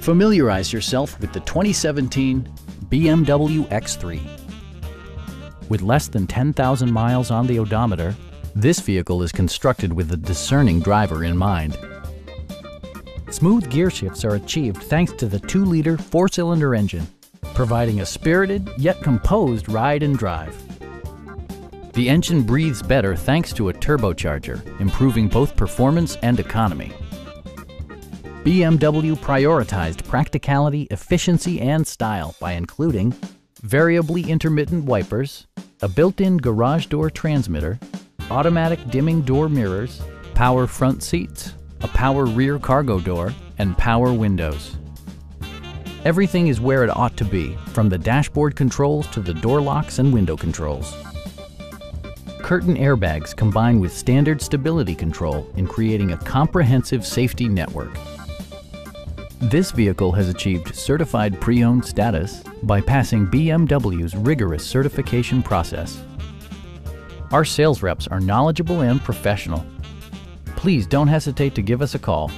Familiarize yourself with the 2017 BMW X3. With less than 10,000 miles on the odometer, this vehicle is constructed with the discerning driver in mind. Smooth gear shifts are achieved thanks to the 2-liter 4-cylinder engine, providing a spirited yet composed ride and drive. The engine breathes better thanks to a turbocharger, improving both performance and economy. BMW prioritized practicality, efficiency, and style by including variably intermittent wipers, a built-in garage door transmitter, automatic dimming door mirrors, power front seats, a power rear cargo door, and power windows. Everything is where it ought to be, from the dashboard controls to the door locks and window controls. Curtain airbags combine with standard stability control in creating a comprehensive safety network. This vehicle has achieved certified pre-owned status by passing BMW's rigorous certification process. Our sales reps are knowledgeable and professional. Please don't hesitate to give us a call.